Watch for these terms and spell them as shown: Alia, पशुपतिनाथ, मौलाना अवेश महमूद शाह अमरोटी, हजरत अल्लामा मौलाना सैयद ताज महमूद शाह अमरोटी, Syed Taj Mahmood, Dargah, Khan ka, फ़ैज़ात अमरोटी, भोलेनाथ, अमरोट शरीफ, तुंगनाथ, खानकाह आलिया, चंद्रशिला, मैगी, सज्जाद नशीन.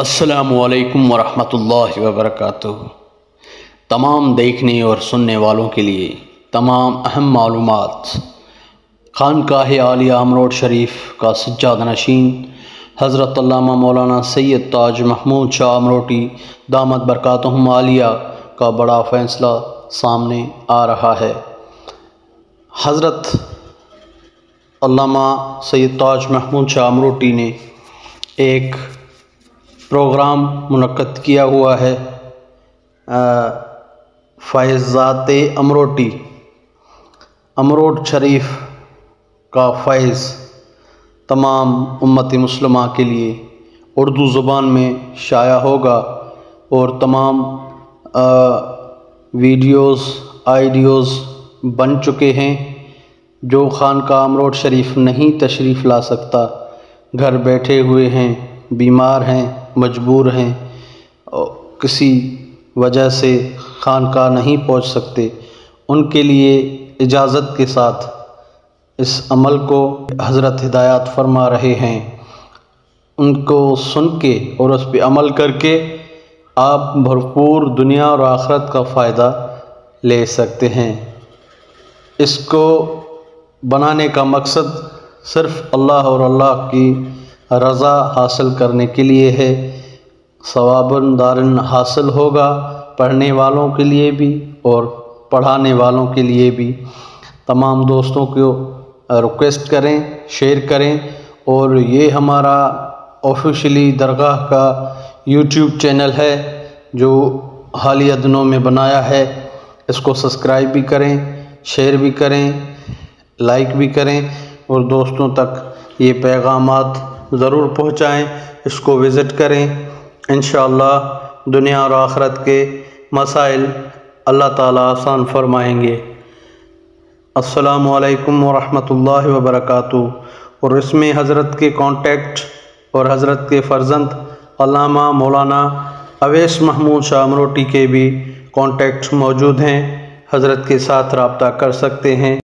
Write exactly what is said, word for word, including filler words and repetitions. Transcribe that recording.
अस्सलामु अलैकुम वरहमतुल्लाहि वबरकातुहू। तमाम देखने और सुनने वालों के लिए तमाम अहम मालूमात। खानकाह आलिया अमरोट शरीफ का सज्जाद नशीन हजरत अल्लामा मौलाना सैयद ताज महमूद शाह अमरोटी दामद बरकातुहुम आलिया का बड़ा फ़ैसला सामने आ रहा है। हजरत अल्लामा सैयद ताज महमूद शाह अमरोटी ने एक प्रोग्राम मुनक़्क़द किया हुआ है फ़ैज़ात अमरोटी। अमरोट शरीफ का फ़ैज़ तमाम उम्मती मुस्लिमा के लिए उर्दू ज़ुबान में शाया होगा और तमाम वीडियोस आइडियोस बन चुके हैं। जो खानका अमरोट शरीफ नहीं तशरीफ़ ला सकता, घर बैठे हुए हैं, बीमार हैं, मजबूर हैं और किसी वजह से खानका नहीं पहुंच सकते, उनके लिए इजाज़त के साथ इस अमल को हज़रत हिदायत फरमा रहे हैं। उनको सुन के और उस पर अमल करके आप भरपूर दुनिया और आखरत का फ़ायदा ले सकते हैं। इसको बनाने का मकसद सिर्फ़ अल्लाह और अल्लाह की रज़ा हासिल करने के लिए है। सवाबन दारन हासिल होगा पढ़ने वालों के लिए भी और पढ़ाने वालों के लिए भी। तमाम दोस्तों को रिक्वेस्ट करें, शेयर करें और ये हमारा ऑफिशियली दरगाह का यूट्यूब चैनल है जो हालिया दिनों में बनाया है। इसको सब्सक्राइब भी करें, शेयर भी करें, लाइक भी करें और दोस्तों तक ये पैगामात ज़रूर पहुँचाएँ। इसको विज़िट करें, इंशाअल्लाह दुनिया और आखरत के मसाइल अल्लाह ताला आसान फरमाएंगे। अस्सलामु अलैकुम वरहमतुल्लाहि वबरकातुहू। और इसमें हज़रत के कांटेक्ट और हज़रत के फ़र्जंद अल्लामा मौलाना अवेश महमूद शाह अमरोटी के भी कांटेक्ट मौजूद हैं। हज़रत के साथ रब्ता कर सकते हैं।